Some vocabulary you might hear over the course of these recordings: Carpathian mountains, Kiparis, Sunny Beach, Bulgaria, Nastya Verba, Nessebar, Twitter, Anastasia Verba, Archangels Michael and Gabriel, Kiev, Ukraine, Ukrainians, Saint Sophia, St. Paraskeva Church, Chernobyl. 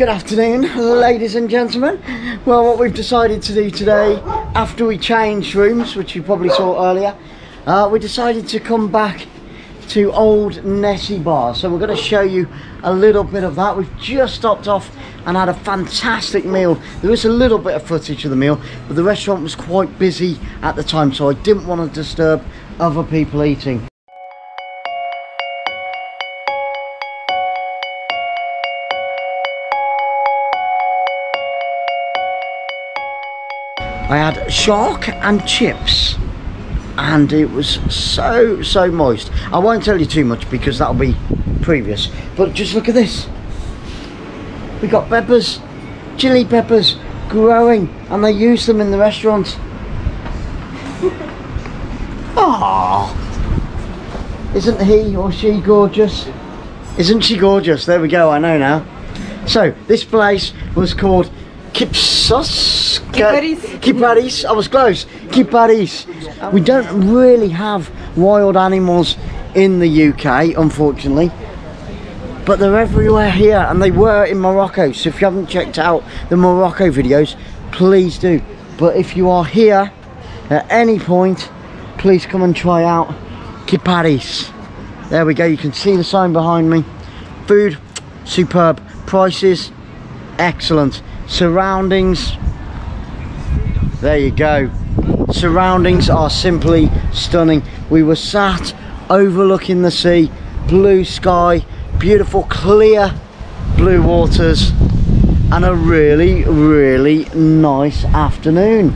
Good afternoon, ladies and gentlemen. Well, what we've decided to do today, after we changed rooms, which you probably saw earlier, we decided to come back to old Nessebar. So we're going to show you a little bit of that. We've just stopped off and had a fantastic meal. There was a little bit of footage of the meal, but the restaurant was quite busy at the time, so I didn't want to disturb other people eating. I had shark and chips and it was so moist. I won't tell you too much because that'll be previous, but just look at this. We got peppers, chili peppers growing, and they use them in the restaurant. Oh, isn't he or she gorgeous? Isn't she gorgeous? There we go, I know now. So this place was called Kiparis. I was close. Kiparis. We don't really have wild animals in the UK, unfortunately, but they're everywhere here, and they were in Morocco. So if you haven't checked out the Morocco videos, please do. But if you are here at any point, please come and try out Kiparis. There we go. You can see the sign behind me. Food, superb. Prices, excellent. Surroundings, there you go. Surroundings are simply stunning. We were sat overlooking the sea, blue sky, beautiful clear blue waters, and a really nice afternoon.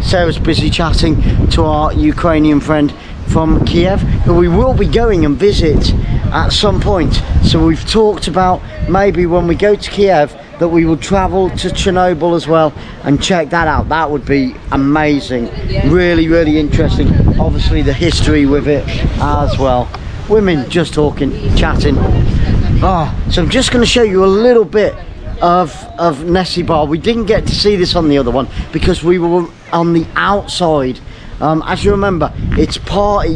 Sarah's busy chatting to our Ukrainian friend from Kiev, who we will be going and visit at some point. So we've talked about maybe when we go to Kiev that we will travel to Chernobyl as well and check that out. That would be amazing. Really interesting. Obviously the history with it as well. Women just talking, chatting. So I'm just going to show you a little bit of Nessebar. We didn't get to see this on the other one because we were on the outside. As you remember, it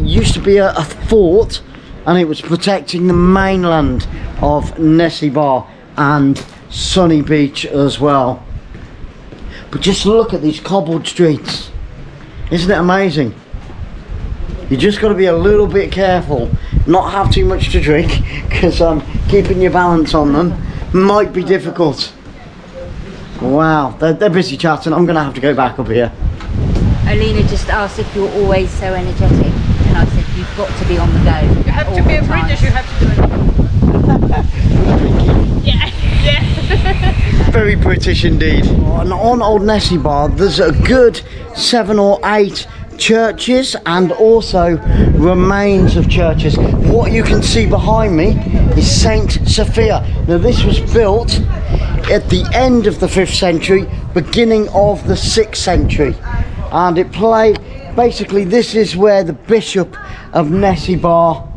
used to be a fort, and it was protecting the mainland of Nessebar and Sunny Beach as well. But just look at these cobbled streets. Isn't it amazing? You just got to be a little bit careful, not have too much to drink, because keeping your balance on them might be difficult. Wow, they're busy chatting. I'm gonna have to go back up here. Alina just asked if you're always so energetic, and I said you've got to be on the go. You have to be a British, you have to do it. Yeah. Very British indeed. And on old Nessebar there's a good 7 or 8 churches and also remains of churches. What you can see behind me is Saint Sophia. Now this was built at the end of the 5th century, beginning of the 6th century, and it played basically, this is where the Bishop of Nessebar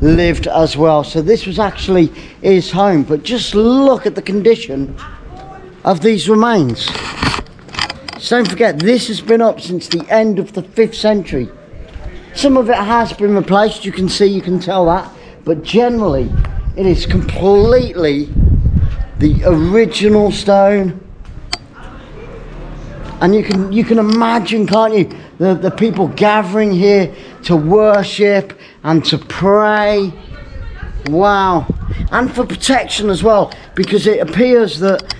lived as well. So this was actually his home, but just look at the condition of these remains. So don't forget, this has been up since the end of the 5th century. Some of it has been replaced, you can see, you can tell that, but generally it is completely the original stone. And you can imagine, can't you, the people gathering here to worship and to pray. Wow. And for protection as well, because it appears that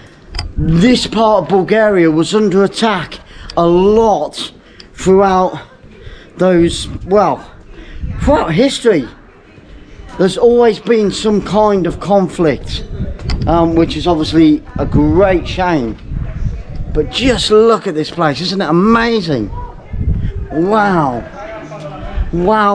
this part of Bulgaria was under attack a lot throughout throughout history. There's always been some kind of conflict, which is obviously a great shame. But just look at this place, isn't it amazing? Wow. Wow.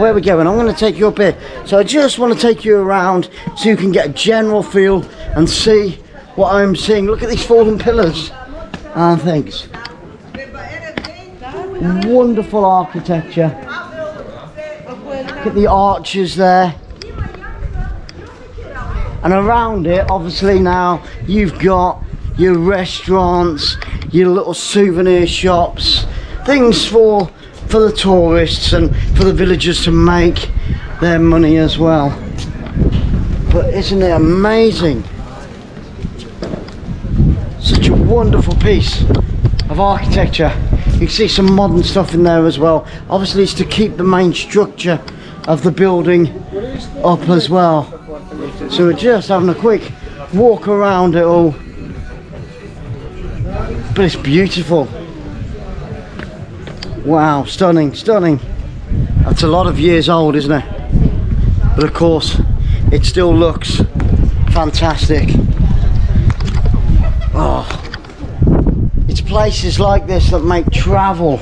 Where are we going? I'm going to take you up here. So I just want to take you around so you can get a general feel and see what I'm seeing. Look at these fallen pillars. Thanks. Wonderful architecture. Look at the arches there. And around it, obviously now, you've got your restaurants, your little souvenir shops, things for the tourists and for the villagers to make their money as well. But isn't it amazing? wonderful piece of architecture. You can see some modern stuff in there as well. Obviously it's to keep the main structure of the building up as well. So we're just having a quick walk around it all, but it's beautiful. Wow, stunning, stunning. That's a lot of years old, isn't it? But of course it still looks fantastic. Oh, it's places like this that make travel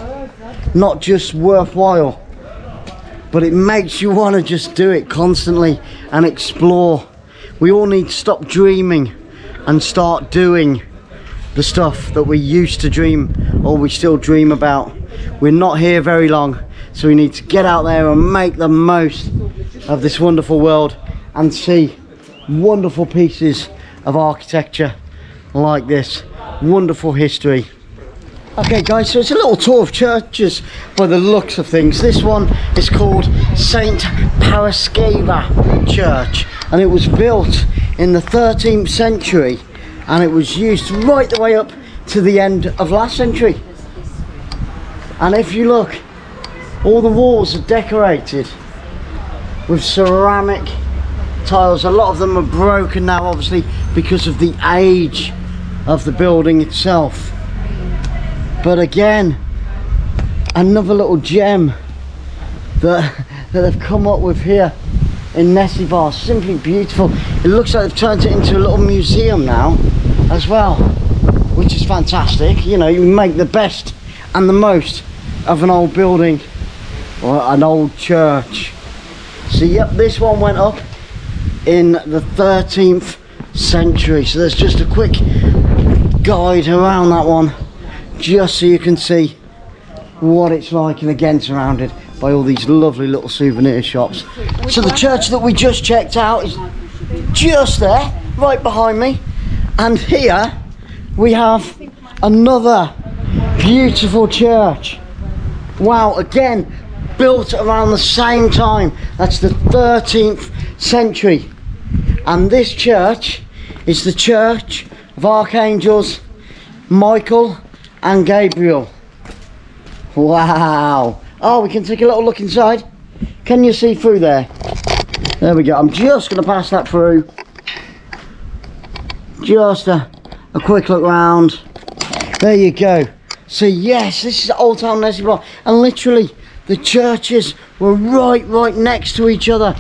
not just worthwhile, but it makes you want to just do it constantly and explore. We all need to stop dreaming and start doing the stuff that we used to dream, or we still dream about. We're not here very long, so we need to get out there and make the most of this wonderful world and see wonderful pieces of architecture like this, wonderful history. Okay guys, so it's a little tour of churches by the looks of things. This one is called St. Paraskeva Church, and it was built in the 13th century and it was used right the way up to the end of last century. And if you look, all the walls are decorated with ceramic tiles. A lot of them are broken now, obviously, because of the age of the building itself. But again, another little gem that they've come up with here in Nessebar. Simply beautiful. It looks like they've turned it into a little museum now as well, which is fantastic. You know, you make the best and the most of an old building or an old church. So yep, this one went up in the 13th century. So there's just a quick guide around that one, just so you can see what it's like, and again surrounded by all these lovely little souvenir shops. So the church that we just checked out is just there right behind me, and here we have another beautiful church. Wow, again built around the same time. That's the 13th century, and this church is the Church of Archangels Michael and Gabriel. Wow. Oh, we can take a little look inside. Can you see through there? There we go. I'm just going to pass that through, just a quick look round. There you go. So yes, this is Old Town Nessebar, and literally the churches were right next to each other.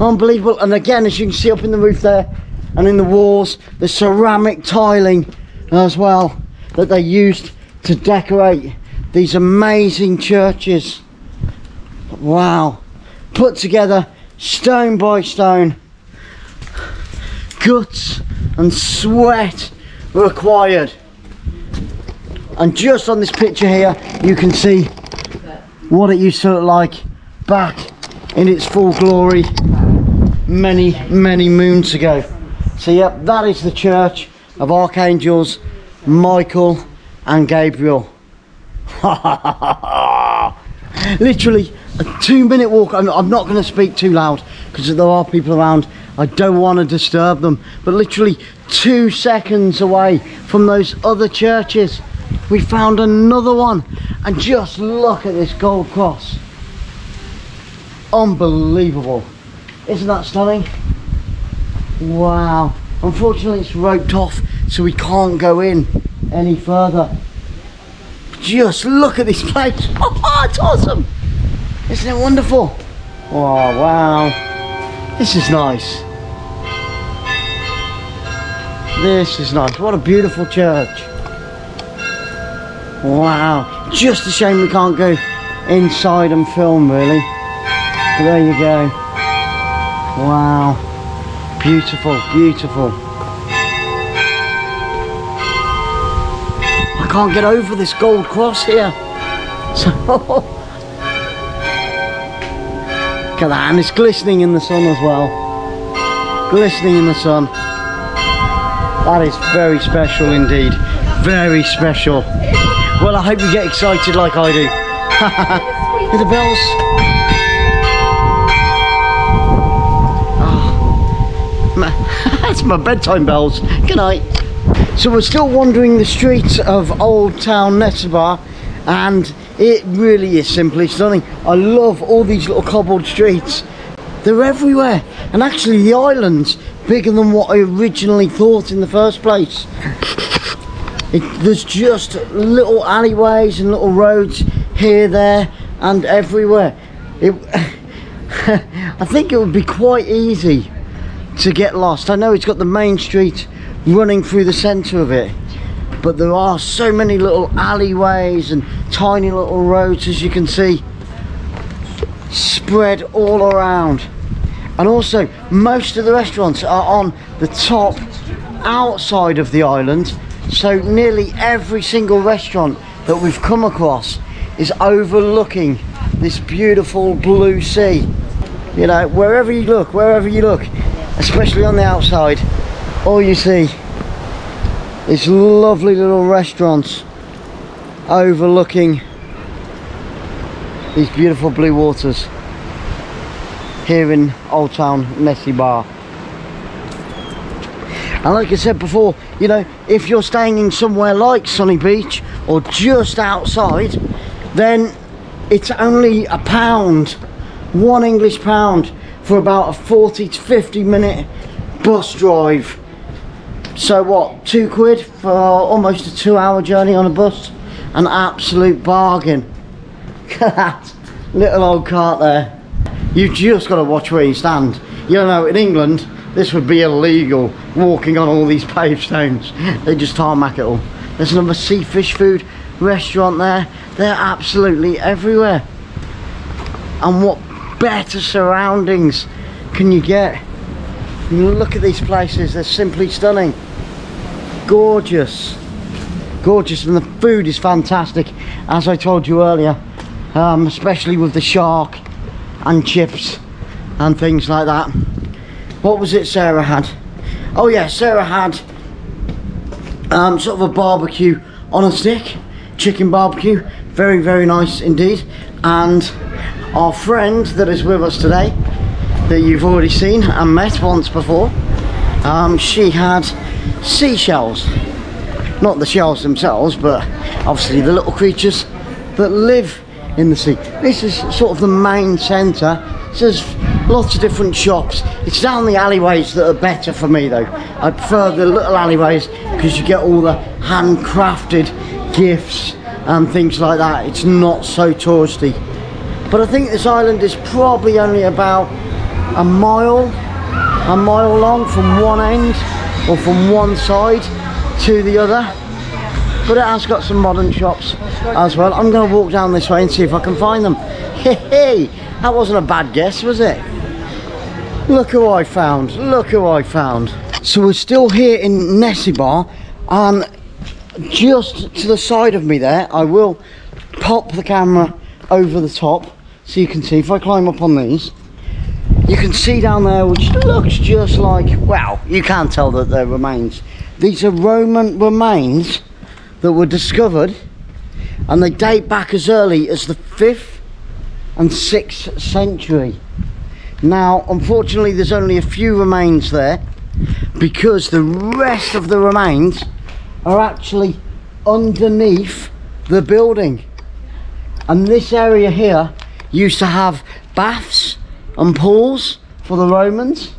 Unbelievable. And again, as you can see up in the roof there and in the walls, the ceramic tiling as well that they used to decorate these amazing churches. Wow, put together stone by stone. Guts and sweat were required. And just on this picture here, you can see what it used to look like back in its full glory many moons ago. So yep, that is the Church of Archangels Michael and Gabriel. Literally a 2-minute walk. I'm not going to speak too loud because there are people around. I don't want to disturb them, but literally 2 seconds away from those other churches we found another one, and just look at this gold cross. Unbelievable. Isn't that stunning? Wow. Unfortunately it's roped off, so we can't go in any further. Just look at this place. Oh, it's awesome. Isn't it wonderful? Oh wow, this is nice. This is nice. What a beautiful church. Wow, just a shame we can't go inside and film really, but there you go. Wow, beautiful, beautiful. I can't get over this gold cross here. So, look at that, and it's glistening in the sun as well. Glistening in the sun. That is very special indeed. Very special. Well, I hope you get excited like I do. Hear the bells. Oh, that's my bedtime bells. Good night. So we're still wandering the streets of Old Town Nessebar, and it really is simply stunning. I love all these little cobbled streets. They're everywhere, and actually the island's bigger than what I originally thought in the first place. There's just little alleyways and little roads here, there and everywhere. I think it would be quite easy to get lost. I know it's got the main street running through the centre of it, but there are so many little alleyways and tiny little roads, as you can see, spread all around. And also most of the restaurants are on the top outside of the island, so nearly every single restaurant that we've come across is overlooking this beautiful blue sea. You know, wherever you look, especially on the outside, all you see is lovely little restaurants overlooking these beautiful blue waters here in Old Town Nessebar. And like I said before, you know, if you're staying in somewhere like Sunny Beach or just outside, then it's only £1 English for about a 40 to 50 minute bus drive. So what, £2 for almost a 2 hour journey on a bus? An absolute bargain. That little old cart there. You've just got to watch where you stand. You know, in England, this would be illegal, walking on all these paved stones. They just tarmac it all. There's another sea fish food restaurant there. They're absolutely everywhere. And what better surroundings can you get? Look at these places, they're simply stunning. Gorgeous. Gorgeous, and the food is fantastic, as I told you earlier. Especially with the shark and chips and things like that. What was it Sarah had? Oh yeah, Sarah had sort of a barbecue on a stick, chicken barbecue, very very nice indeed. And our friend that is with us today, that you've already seen and met once before, she had seashells. Not the shells themselves, but obviously the little creatures that live in the sea. This is sort of the main centre. There's lots of different shops. It's down the alleyways that are better for me though. I prefer the little alleyways because you get all the handcrafted gifts and things like that. It's not so touristy. But I think this island is probably only about a mile long from one end, or from one side to the other. But it has got some modern shops as well. I'm going to walk down this way and see if I can find them. Hey, that wasn't a bad guess, was it? Look who I found, look who I found. So we're still here in Nessebar, and just to the side of me there, I will pop the camera over the top so you can see. If I climb up on these, you can see down there, which looks just like, well, you can tell that they're remains. These are Roman remains that were discovered, and they date back as early as the 5th and 6th century. Now, unfortunately, there's only a few remains there because the rest of the remains are actually underneath the building. And this area here used to have baths and pools for the Romans.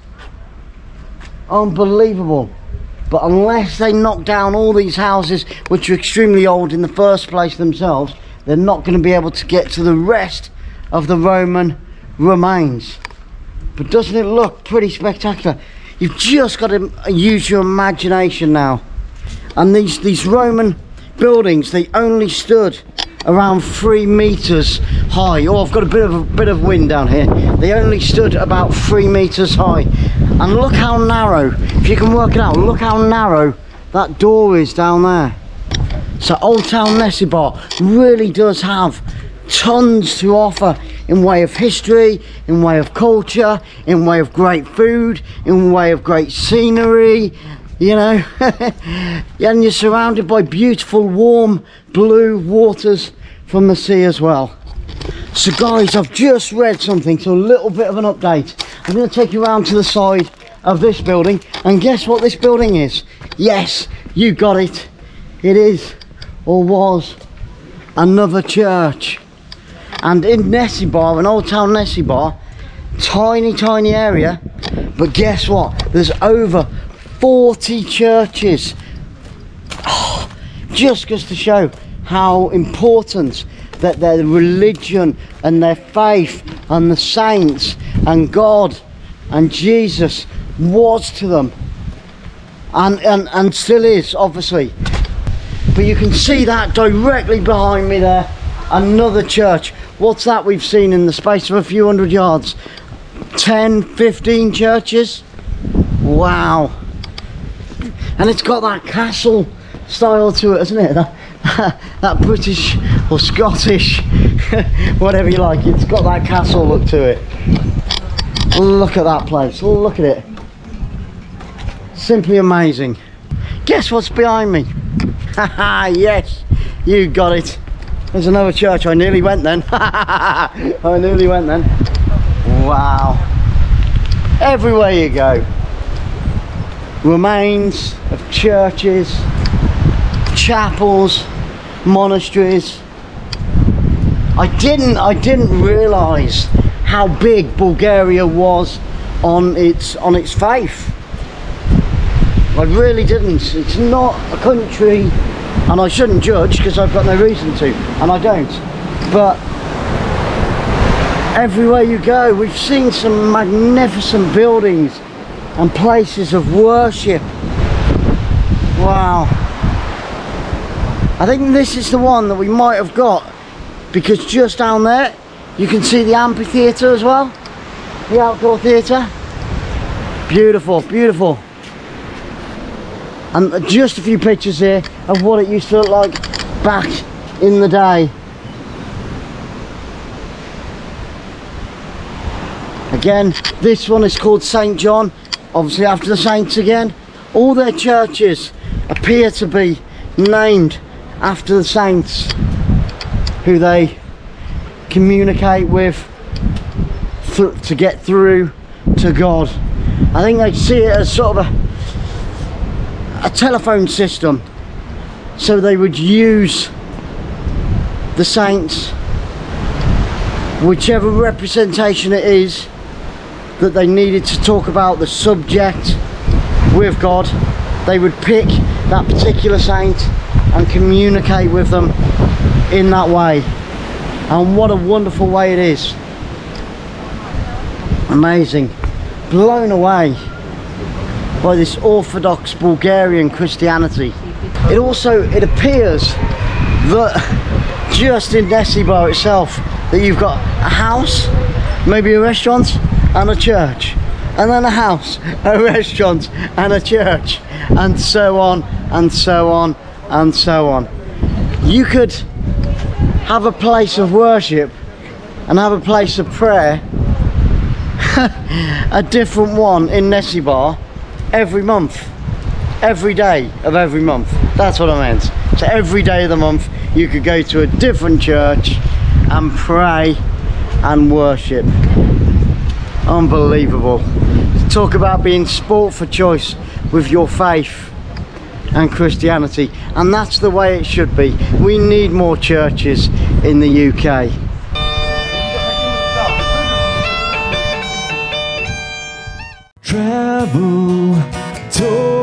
Unbelievable. But unless they knock down all these houses, which are extremely old in the first place themselves, they're not going to be able to get to the rest of the Roman remains. But doesn't it look pretty spectacular? You've just got to use your imagination now. And these Roman buildings, they only stood around 3 meters high. Oh, I've got a bit of wind down here. They only stood about 3 meters high, and look how narrow, if you can work it out, look how narrow that door is down there. So Old Town Nessebar really does have tons to offer in way of history, in way of culture, in way of great food, in way of great scenery, you know. And you're surrounded by beautiful warm blue waters from the sea as well. So guys, I've just read something, so a little bit of an update. I'm going to take you around to the side of this building, and guess what this building is? Yes, you got it. It is, or was, another church. And in Nessebar, an old town Nessebar, tiny, tiny area, but guess what? There's over 40 churches. Oh, just goes to show how important that their religion and their faith and the saints and God and Jesus was to them, and still is, obviously. But you can see that directly behind me there, another church. What's that we've seen in the space of a few hundred yards? 10-15 churches. Wow. And it's got that castle style to it, isn't it? That British or Scottish, whatever you like, it's got that castle look to it. Look at that place, look at it. Simply amazing. Guess what's behind me? Haha, yes, you got it. There's another church. I nearly went then. I nearly went then. Wow. Everywhere you go, remains of churches, chapels, monasteries. I didn't realise how big Bulgaria was on its faith. I really didn't. It's not a country, and I shouldn't judge because I've got no reason to, and I don't. But everywhere you go, we've seen some magnificent buildings and places of worship. Wow. I think this is the one that we might have got, because just down there you can see the amphitheatre as well, the outdoor theatre. Beautiful, beautiful. And just a few pictures here of what it used to look like back in the day. Again, this one is called St. John, obviously after the saints again. All their churches appear to be named after the saints who they communicate with to get through to God. I think they see it as sort of a telephone system, so they would use the saints, whichever representation it is that they needed to talk about the subject with God. They would pick that particular saint and communicate with them in that way. And what a wonderful way it is. Amazing. Blown away by this Orthodox Bulgarian Christianity. It also, it appears that just in Nessebar itself, that you've got a house, maybe a restaurant and a church, and then a house, a restaurant and a church, and so on and so on and so on. You could have a place of worship and have a place of prayer, a different one in Nessebar, every month, every day of every month. That's what I meant. So every day of the month you could go to a different church and pray and worship. Unbelievable. Talk about being sport for choice with your faith and Christianity, and that's the way it should be. We need more churches in the UK. Travel to